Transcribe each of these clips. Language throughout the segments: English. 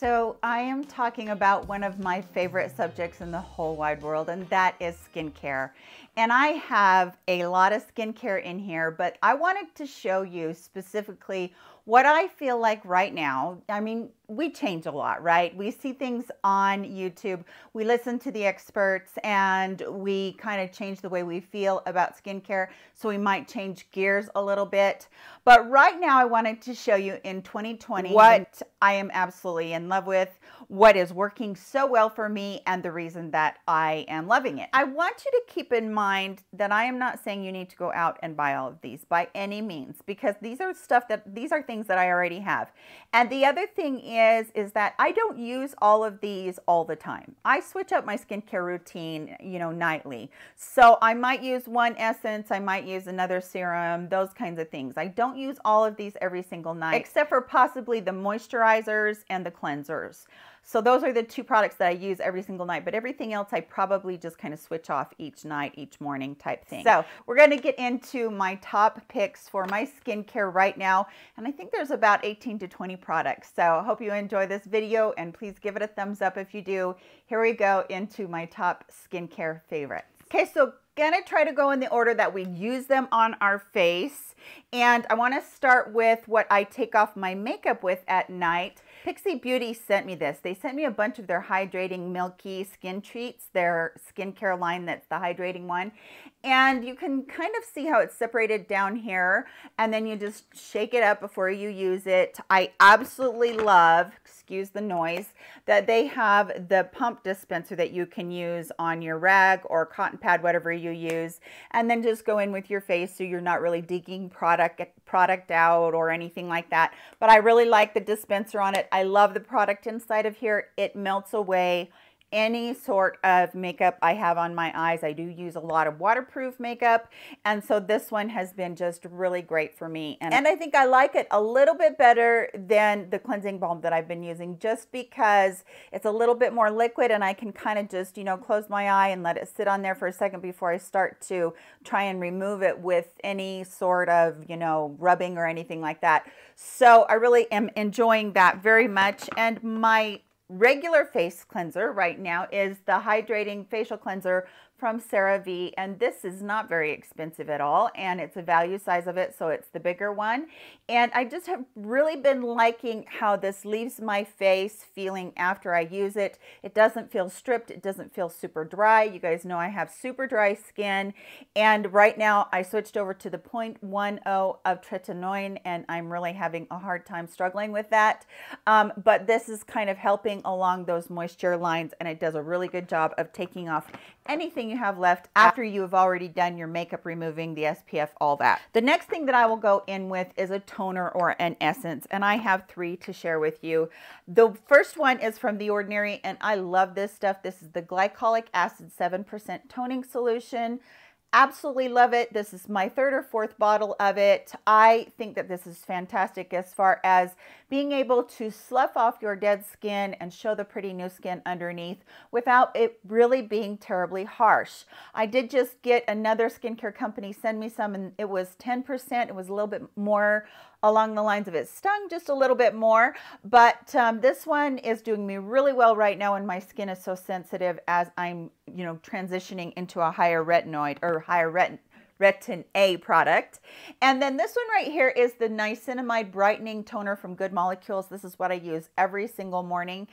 So I am talking about one of my favorite subjects in the whole wide world, and that is skincare. And I have a lot of skincare in here, but I wanted to show you specifically what I feel like right now. I mean, we change a lot, right? We see things on YouTube, we listen to the experts, and we kind of change the way we feel about skincare. So we might change gears a little bit. But right now I wanted to show you in 2020 what I am absolutely in love with, what is working so well for me, and the reason that I am loving it. I want you to keep in mind that I am not saying you need to go out and buy all of these by any means, because these are things that I already have. And the other thing is that I don't use all of these all the time. I switch up my skincare routine, you know, nightly. So I might use one essence, I might use another serum, those kinds of things. I don't use all of these every single night, except for possibly the moisturizers and the cleansers. So those are the two products that I use every single night, but everything else I probably just kind of switch off each night, each morning type thing. So we're going to get into my top picks for my skincare right now. And I think there's about 18 to 20 products. So I hope you enjoy this video, and please give it a thumbs up if you do. Here we go into my top skincare favorites. Okay, so gonna try to go in the order that we use them on our face. And I wanna start with what I take off my makeup with at night. Pixie Beauty sent me this. They sent me a bunch of their hydrating milky skin treats, their skincare line that's the hydrating one. And you can kind of see how it's separated down here, and then you just shake it up before you use it. I absolutely love, excuse the noise, that they have the pump dispenser that you can use on your rag or cotton pad, whatever you use, and then just go in with your face so you're not really digging product out or anything like that. But I really like the dispenser on it. I love the product inside of here. It melts away any sort of makeup I have on my eyes. I do use a lot of waterproof makeup, and so this one has been just really great for me. And I think I like it a little bit better than the cleansing balm that I've been using, just because it's a little bit more liquid, and I can kind of just, you know, close my eye and let it sit on there for a second before I start to try and remove it with any sort of, you know, rubbing or anything like that. So I really am enjoying that very much. And my regular face cleanser right now is the hydrating facial cleanser from Sarah V, and this is not very expensive at all, and it's a value size of it, so it's the bigger one. And I just have really been liking how this leaves my face feeling after I use it. It doesn't feel stripped, it doesn't feel super dry. You guys know I have super dry skin, and right now I switched over to the 0.10 of tretinoin, and I'm really having a hard time struggling with that, but this is kind of helping along those moisture lines, and it does a really good job of taking off anything you have left after you have already done your makeup, removing the SPF, all that. The next thing that I will go in with is a toner or an essence, and I have three to share with you. The first one is from The Ordinary, and I love this stuff. This is the Glycolic Acid 7% Toning Solution. Absolutely love it. This is my third or fourth bottle of it. I think that this is fantastic as far as being able to slough off your dead skin and show the pretty new skin underneath without it really being terribly harsh. I did just get another skincare company send me some, and it was 10%. It was a little bit more along the lines of it stung just a little bit more, but this one is doing me really well right now, and my skin is so sensitive as I'm, you know, transitioning into a higher retinoid or higher Retin-A product. And then this one right here is the Niacinamide Brightening Toner from Good Molecules. This is what I use every single morning.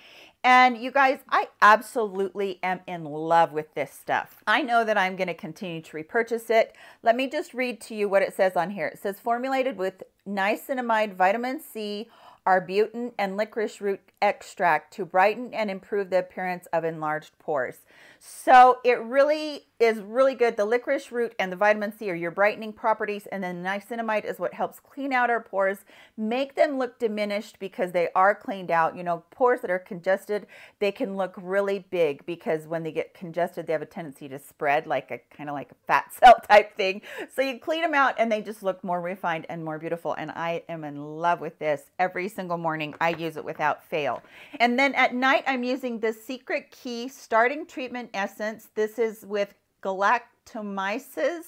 And you guys, I absolutely am in love with this stuff. I know that I'm going to continue to repurchase it. Let me just read to you what it says on here. It says formulated with niacinamide, vitamin C, arbutin, and licorice root extract to brighten and improve the appearance of enlarged pores. So it really is really good. The licorice root and the vitamin C are your brightening properties, and then niacinamide is what helps clean out our pores, make them look diminished because they are cleaned out. You know, pores that are congested, they can look really big because when they get congested, they have a tendency to spread like a kind of like a fat cell type thing. So you clean them out and they just look more refined and more beautiful. And I am in love with this. Every single morning I use it without fail. And then at night I'm using the Secret Key Starting Treatment Essence. This is with galactomyces.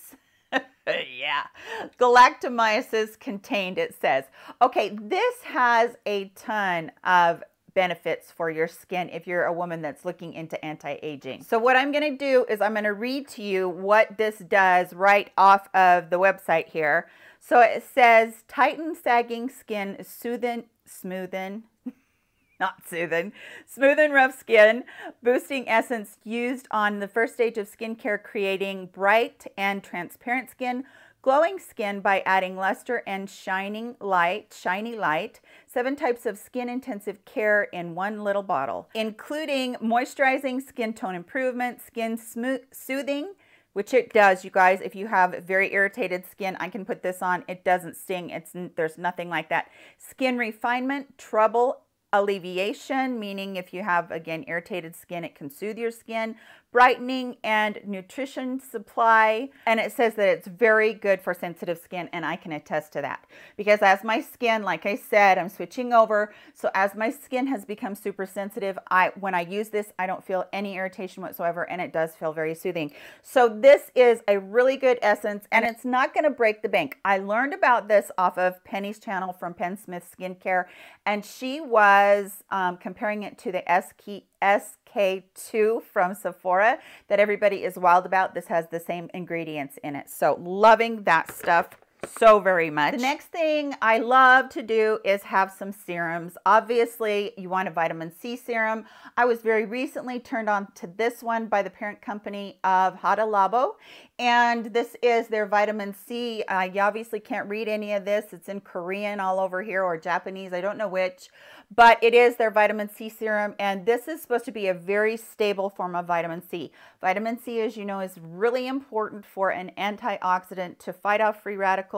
Yeah, galactomyces contained, it says. Okay, this has a ton of benefits for your skin if you're a woman that's looking into anti-aging. So what I'm going to do is I'm going to read to you what this does right off of the website here. So it says, tighten sagging skin, smoothen rough skin, boosting essence used on the first stage of skincare, creating bright and transparent skin, glowing skin by adding luster and shiny light, 7 types of skin intensive care in one little bottle, including moisturizing, skin tone improvement, skin soothing, which it does, you guys. If you have very irritated skin, I can put this on. It doesn't sting. There's nothing like that. Skin refinement, trouble alleviation, meaning if you have, again, irritated skin, it can soothe your skin, brightening and nutrition supply. And it says that it's very good for sensitive skin, and I can attest to that, because as my skin, like I said, I'm switching over. So as my skin has become super sensitive, when I use this, I don't feel any irritation whatsoever, and it does feel very soothing. So this is a really good essence, and it's not going to break the bank. I learned about this off of Penny's channel from Penn Smith Skincare, and she was comparing it to the SK-SK2 from Sephora that everybody is wild about. This has the same ingredients in it. So loving that stuff so very much. The next thing I love to do is have some serums. Obviously, you want a vitamin C serum. I was very recently turned on to this one by the parent company of Hada Labo, and this is their vitamin C. You obviously can't read any of this. It's in Korean all over here, or Japanese, I don't know which, but it is their vitamin C serum, and this is supposed to be a very stable form of vitamin C. Vitamin C, as you know, is really important for an antioxidant to fight off free radicals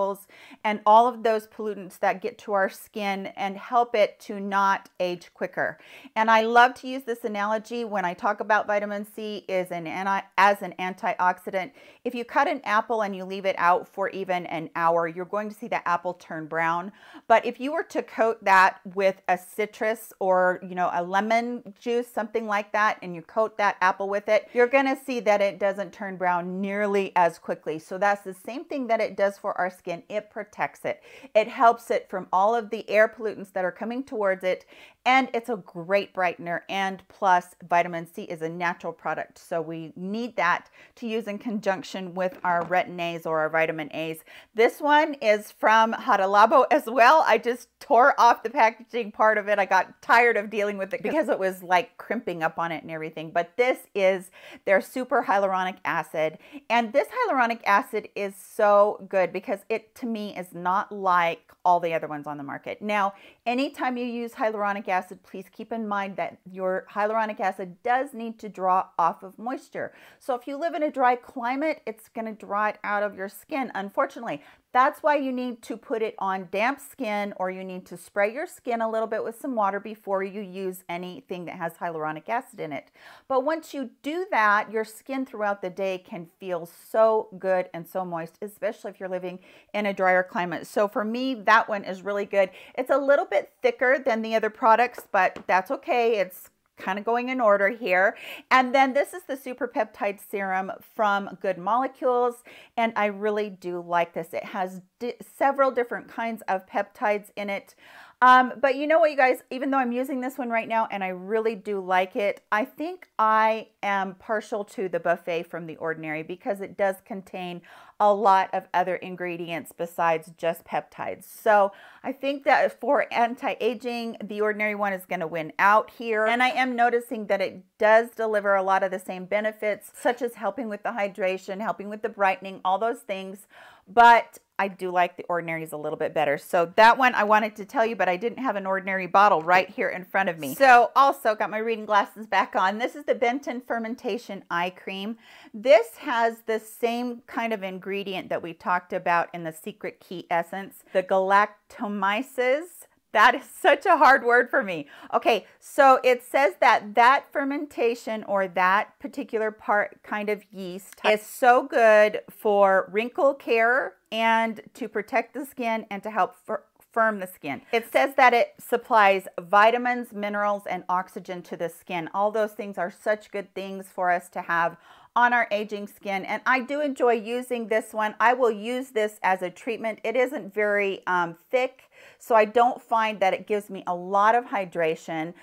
and all of those pollutants that get to our skin and help it to not age quicker. And I love to use this analogy when I talk about vitamin C as an antioxidant. If you cut an apple and you leave it out for even an hour, you're going to see that apple turn brown. But if you were to coat that with a citrus or, you know, a lemon juice, something like that, and you coat that apple with it, you're going to see that it doesn't turn brown nearly as quickly. So that's the same thing that it does for our skin. It protects it. It helps it from all of the air pollutants that are coming towards it, and it's a great brightener. And plus, vitamin C is a natural product, so we need that to use in conjunction with our Retin-A's or our vitamin A's. This one is from Hada Labo as well. I just tore off the packaging part of it. I got tired of dealing with it because it was like crimping up on it and everything. But this is their Super Hyaluronic Acid, and this hyaluronic acid is so good because it, to me, is not like all the other ones on the market. Now, anytime you use hyaluronic acid, please keep in mind that your hyaluronic acid does need to draw off of moisture. So if you live in a dry climate, it's going to draw it out of your skin, unfortunately. That's why you need to put it on damp skin, or you need to spray your skin a little bit with some water before you use anything that has hyaluronic acid in it. But once you do that, your skin throughout the day can feel so good and so moist, especially if you're living in a drier climate. So for me, that one is really good. It's a little bit thicker than the other products, but that's okay. It's kind of going in order here. And then this is the Super Peptide Serum from Good Molecules, and I really do like this. It has several different kinds of peptides in it. But you know what, you guys, even though I'm using this one right now and I really do like it, I think I am partial to the buffet from The Ordinary because it does contain a lot of other ingredients besides just peptides. So I think that for anti-aging, The Ordinary one is going to win out here. And I am noticing that it does deliver a lot of the same benefits, such as helping with the hydration, helping with the brightening, all those things. But I do like The Ordinary's a little bit better. So that one I wanted to tell you, but I didn't have an Ordinary bottle right here in front of me. So also got my reading glasses back on. This is the Benton Fermentation Eye Cream. This has the same kind of ingredient that we talked about in the Secret Key Essence, the galactomyces. That is such a hard word for me. Okay, so it says that that fermentation, or that particular part kind of yeast, is so good for wrinkle care and to protect the skin and to help firm the skin. It says that it supplies vitamins, minerals, and oxygen to the skin. All those things are such good things for us to have on our aging skin, and I do enjoy using this one. I will use this as a treatment. It isn't very thick, so I don't find that it gives me a lot of hydration.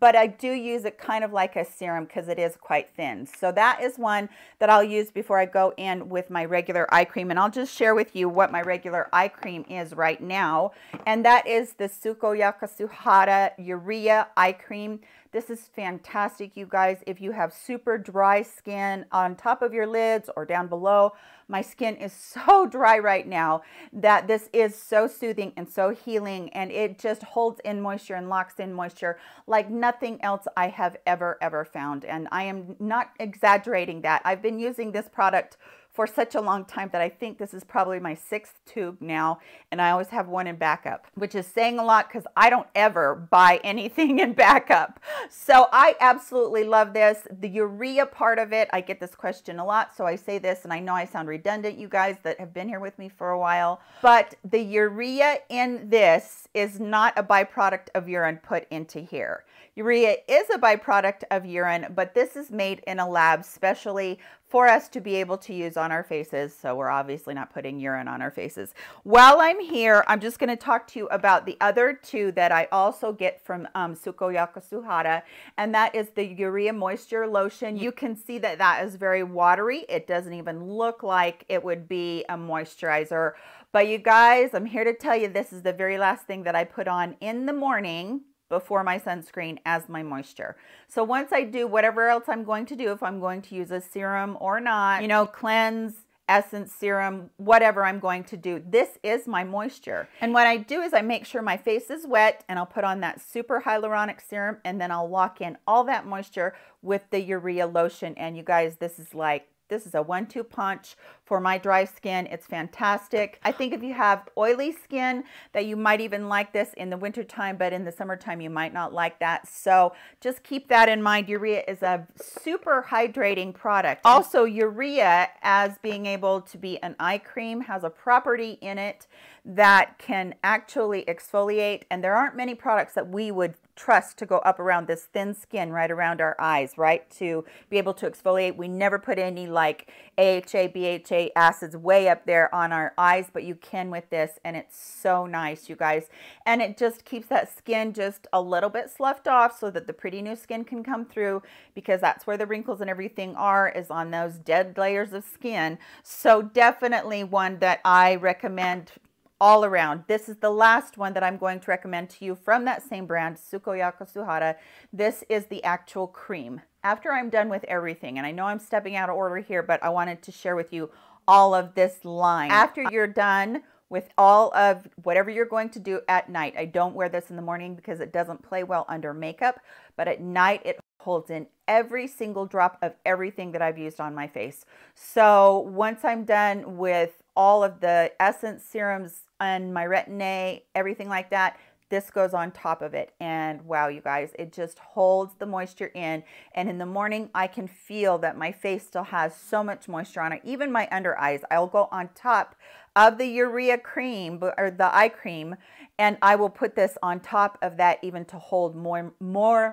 But I do use it kind of like a serum because it is quite thin. So that is one that I'll use before I go in with my regular eye cream. And I'll just share with you what my regular eye cream is right now. And that is the Sukoyaka Suhada Urea Eye Cream. This is fantastic, you guys. If you have super dry skin on top of your lids or down below, my skin is so dry right now that this is so soothing and so healing, and it just holds in moisture and locks in moisture like nothing else I have ever found. And I am not exaggerating that. I've been using this product for such a long time that I think this is probably my 6th tube now, and I always have one in backup, which is saying a lot because I don't ever buy anything in backup. So I absolutely love this. The urea part of it, I get this question a lot, so I say this, and I know I sound redundant, you guys that have been here with me for a while, but the urea in this is not a byproduct of urine put into here. Urea is a byproduct of urine, but this is made in a lab specially for us to be able to use on our faces. So we're obviously not putting urine on our faces. While I'm here, I'm just gonna talk to you about the other two that I also get from Sukoyaka Suhada, and that is the Urea Moisture Lotion. You can see that that is very watery. It doesn't even look like it would be a moisturizer. But you guys, I'm here to tell you this is the very last thing that I put on in the morning before my sunscreen as my moisture. So once I do whatever else I'm going to do, if I'm going to use a serum or not, you know, cleanse, essence, serum, whatever I'm going to do, this is my moisture. And what I do is I make sure my face is wet, and I'll put on that super hyaluronic serum, and then I'll lock in all that moisture with the urea lotion. And you guys, this is like, this is a one-two punch for my dry skin. It's fantastic. I think if you have oily skin that you might even like this in the wintertime, but in the summertime you might not like that. So just keep that in mind. Urea is a super hydrating product. Also, urea, as being able to be an eye cream, has a property in it that can actually exfoliate. And there aren't many products that we would trust to go up around this thin skin right around our eyes, right? To be able to exfoliate. We never put any like AHA, BHA acids way up there on our eyes, but you can with this, and it's so nice, you guys. And it just keeps that skin just a little bit sloughed off so that the pretty new skin can come through, because that's where the wrinkles and everything are, is on those dead layers of skin. So definitely one that I recommend all around. This is the last one that I'm going to recommend to you from that same brand, Sukoyaka Suhada. This is the actual cream. After I'm done with everything, and I know I'm stepping out of order here, but I wanted to share with you all of this line. After you're done with all of whatever you're going to do at night, I don't wear this in the morning because it doesn't play well under makeup, but at night it holds in every single drop of everything that I've used on my face. So once I'm done with all of the essence serums and my Retin-A, everything like that, this goes on top of it. And wow, you guys, it just holds the moisture in. And in the morning, I can feel that my face still has so much moisture on it. Even my under eyes, I'll go on top of the urea cream or the eye cream, and I will put this on top of that even to hold more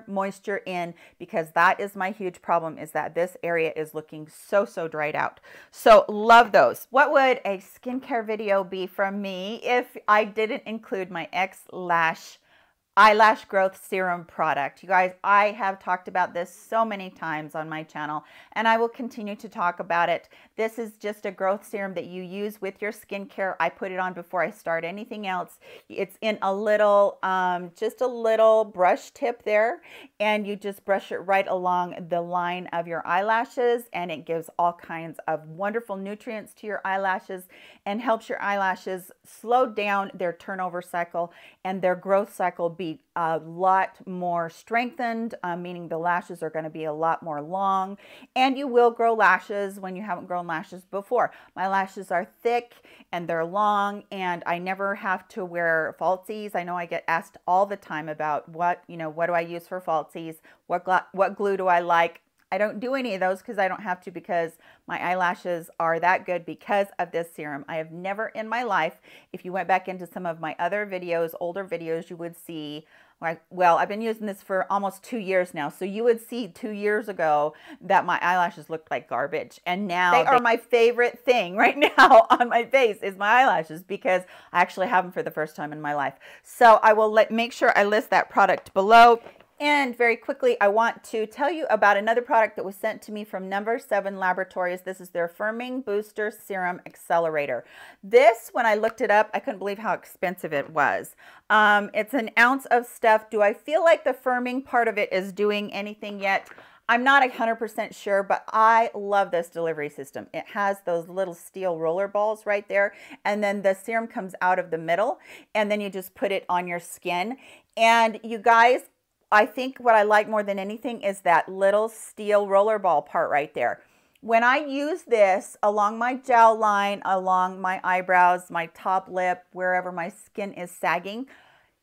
moisture in, because that is my huge problem, is that this area is looking so dried out. So love those. What would a skincare video be from me if I didn't include my XLash eyelash growth serum product? You guys, I have talked about this so many times on my channel, and I will continue to talk about it. This is just a growth serum that you use with your skincare. I put it on before I start anything else. It's in a little, just a little brush tip there, and you just brush it right along the line of your eyelashes, and it gives all kinds of wonderful nutrients to your eyelashes and helps your eyelashes slow down their turnover cycle and their growth cycle be a lot more strengthened, meaning the lashes are going to be a lot more long, and you will grow lashes when you haven't grown lashes before. My lashes are thick and they're long, and I never have to wear falsies. I know I get asked all the time about what do I use for falsies? What glue do I like? I don't do any of those because I don't have to, because my eyelashes are that good because of this serum. I have never in my life, if you went back into some of my other videos, older videos, you would see, like, well, I've been using this for almost 2 years now. So you would see 2 years ago that my eyelashes looked like garbage. And now they are my favorite thing right now on my face is my eyelashes, because I actually have them for the first time in my life. So I will make sure I list that product below. And very quickly, I want to tell you about another product that was sent to me from Number Seven Laboratories. This is their Firming Booster Serum Accelerator. This, when I looked it up, I couldn't believe how expensive it was. It's an ounce of stuff. Do I feel like the firming part of it is doing anything yet? I'm not 100% sure, but I love this delivery system. It has those little steel roller balls right there, and then the serum comes out of the middle, and then you just put it on your skin. And you guys, I think what I like more than anything is that little steel roller ball part right there. When I use this along my jowl line, along my eyebrows, my top lip, wherever my skin is sagging,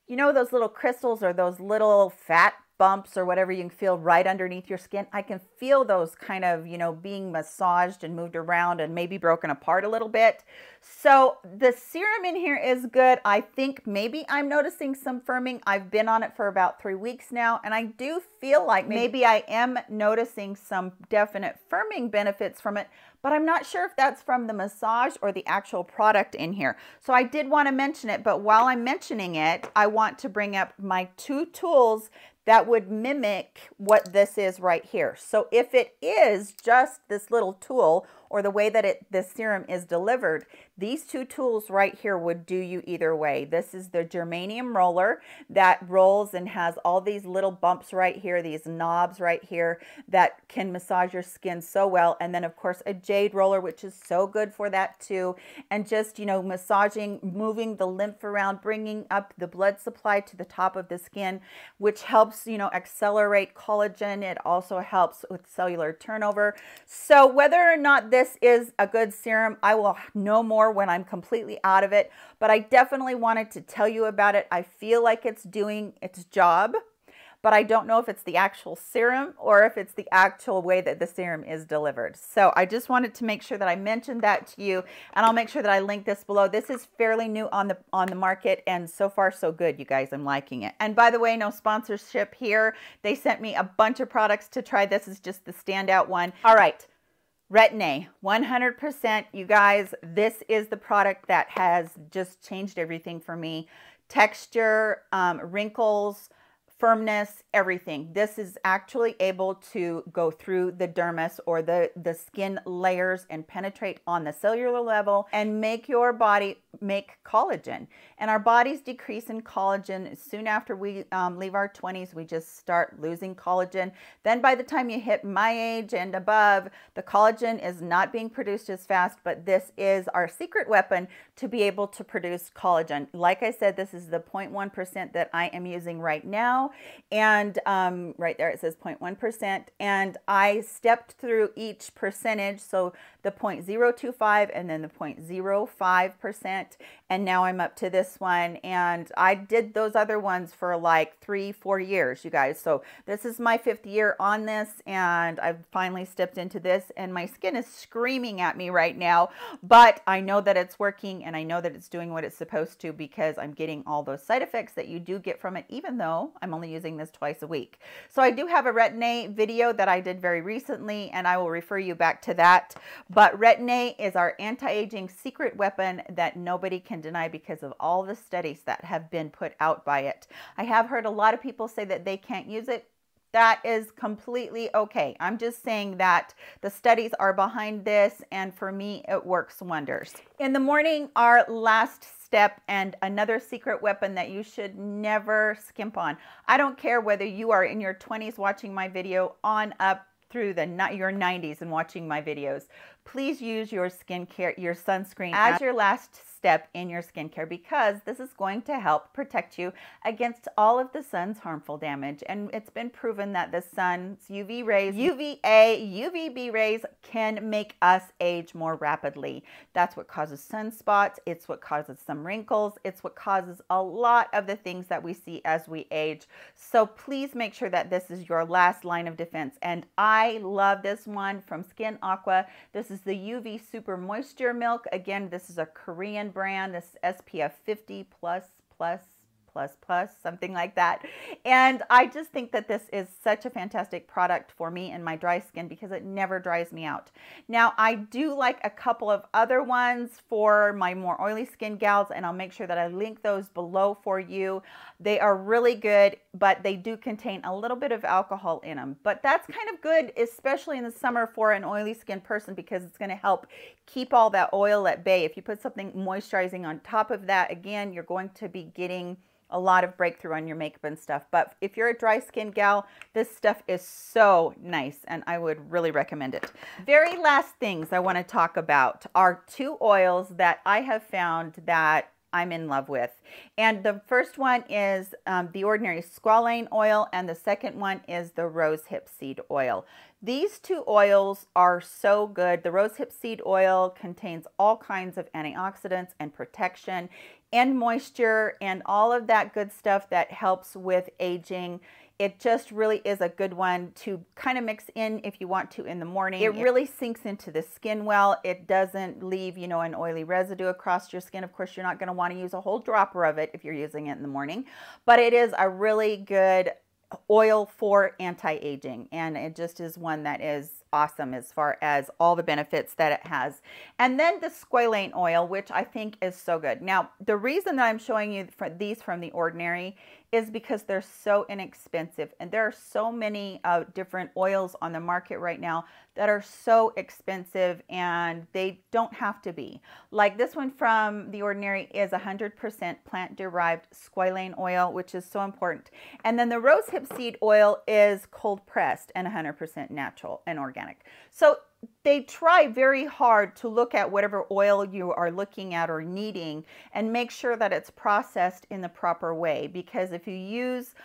you know those little crystals or those little fat bumps or whatever you can feel right underneath your skin. I can feel those kind of, you know, being massaged and moved around and maybe broken apart a little bit. So the serum in here is good. I think maybe I'm noticing some firming. I've been on it for about 3 weeks now, and I do feel like maybe I am noticing some definite firming benefits from it, but I'm not sure if that's from the massage or the actual product in here. So I did want to mention it, but while I'm mentioning it, I want to bring up my two tools that would mimic what this is right here. So if it is just this little tool or the way that the serum is delivered, these two tools right here would do you either way. This is the germanium roller that rolls and has all these little bumps right here, these knobs right here that can massage your skin so well. And then of course a jade roller, which is so good for that too. And just, you know, massaging, moving the lymph around, bringing up the blood supply to the top of the skin, which helps, you know, accelerate collagen. It also helps with cellular turnover. So whether or not this is a good serum, I will know more when I'm completely out of it, but I definitely wanted to tell you about it. I feel like it's doing its job, but I don't know if it's the actual serum or if it's the actual way that the serum is delivered. So I just wanted to make sure that I mentioned that to you, and I'll make sure that I link this below. This is fairly new on the market, and so far so good, you guys. I'm liking it. And by the way, no sponsorship here. They sent me a bunch of products to try. This is just the standout one. All right. Retin-A, 100%. You guys, this is the product that has just changed everything for me. Texture, wrinkles, firmness, everything. This is actually able to go through the dermis or the skin layers and penetrate on the cellular level and make your body make collagen. And our bodies decrease in collagen. Soon after we leave our 20s, we just start losing collagen. Then by the time you hit my age and above, the collagen is not being produced as fast, but this is our secret weapon to be able to produce collagen. Like I said, this is the 0.1% that I am using right now. And right there it says 0.1%, and I stepped through each percentage, so the 0.025 and then the 0.05%, and now I'm up to this one. And I did those other ones for like 3-4 years, you guys, so this is my 5th year on this, and I've finally stepped into this, and my skin is screaming at me right now, but I know that it's working, and I know that it's doing what it's supposed to, because I'm getting all those side effects that you do get from it, even though I'm only using this twice a week. So I do have a Retin-A video that I did very recently, and I will refer you back to that. But Retin-A is our anti-aging secret weapon that nobody can deny because of all the studies that have been put out by it. I have heard a lot of people say that they can't use it. That is completely okay. I'm just saying that the studies are behind this, and for me, it works wonders. In the morning, our last step and another secret weapon that you should never skimp on. I don't care whether you are in your 20s watching my video on up through your 90s and watching my videos. Please use your skincare, your sunscreen as your last step in your skincare, because this is going to help protect you against all of the sun's harmful damage. And it's been proven that the sun's UV rays, UVA, UVB rays, can make us age more rapidly. That's what causes sunspots. It's what causes some wrinkles. It's what causes a lot of the things that we see as we age. So please make sure that this is your last line of defense. And I love this one from Skin Aqua. This is the UV Super Moisture Milk. Again, this is a Korean brand. This is SPF 50++. ++, something like that. And I just think that this is such a fantastic product for me and my dry skin because it never dries me out. Now, I do like a couple of other ones for my more oily skin gals, and I'll make sure that I link those below for you. They are really good, but they do contain a little bit of alcohol in them. But that's kind of good, especially in the summer for an oily skin person, because it's going to help keep all that oil at bay. If you put something moisturizing on top of that, again, you're going to be getting a lot of breakthrough on your makeup and stuff. But if you're a dry skin gal, this stuff is so nice and I would really recommend it. Very last things I want to talk about are two oils that I have found that I'm in love with. And the first one is the Ordinary Squalane oil, and the second one is the Rosehip Seed oil. These two oils are so good. The rosehip seed oil contains all kinds of antioxidants and protection and moisture and all of that good stuff that helps with aging. It just really is a good one to kind of mix in if you want to in the morning. It really sinks into the skin well. It doesn't leave, you know, an oily residue across your skin. Of course, you're not going to want to use a whole dropper of it if you're using it in the morning, but it is a really good oil for anti-aging, and it just is one that is awesome as far as all the benefits that it has. And then the squalane oil, which I think is so good. Now, the reason that I'm showing you for these from The Ordinary is because they're so inexpensive, and there are so many different oils on the market right now that are so expensive, and they don't have to be. Like this one from The Ordinary is 100% plant-derived squalane oil, which is so important. And then the rosehip seed oil is cold-pressed and 100% natural and organic. So they try very hard to look at whatever oil you are looking at or needing and make sure that it's processed in the proper way, because if you use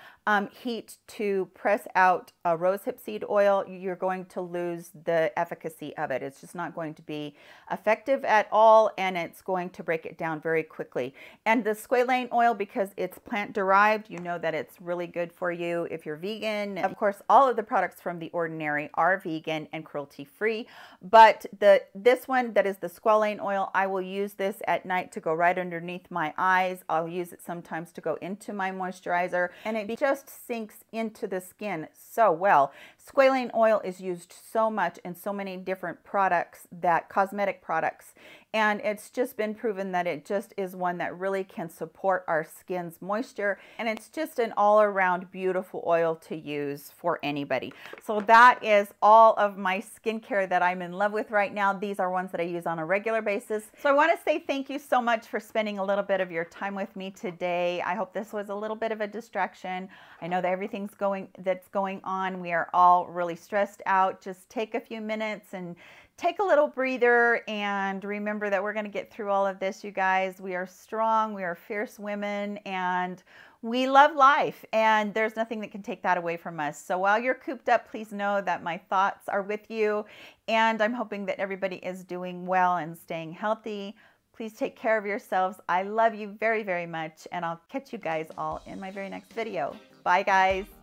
heat to press out a rosehip seed oil, you're going to lose the efficacy of it. It's just not going to be effective at all, and it's going to break it down very quickly. And the squalane oil, because it's plant derived, you know that it's really good for you if you're vegan. Of course, all of the products from The Ordinary are vegan and cruelty free, but this one that is the squalane oil, I will use this at night to go right underneath my eyes. I'll use it sometimes to go into my moisturizer, and it just sinks into the skin so well. Squalane oil is used so much in so many different products, that cosmetic products, and it's just been proven that it just is one that really can support our skin's moisture, and it's just an all-around beautiful oil to use for anybody. So that is all of my skincare that I'm in love with right now. These are ones that I use on a regular basis. So I want to say thank you so much for spending a little bit of your time with me today. I hope this was a little bit of a distraction. I know that everything's that's going on. We are all really stressed out. Just take a few minutes and take a little breather, and remember that we're going to get through all of this, you guys. We are strong, we are fierce women, and we love life, and there's nothing that can take that away from us. So while you're cooped up, please know that my thoughts are with you, and I'm hoping that everybody is doing well and staying healthy. Please take care of yourselves. I love you very, very much, and I'll catch you guys all in my very next video. Bye, guys.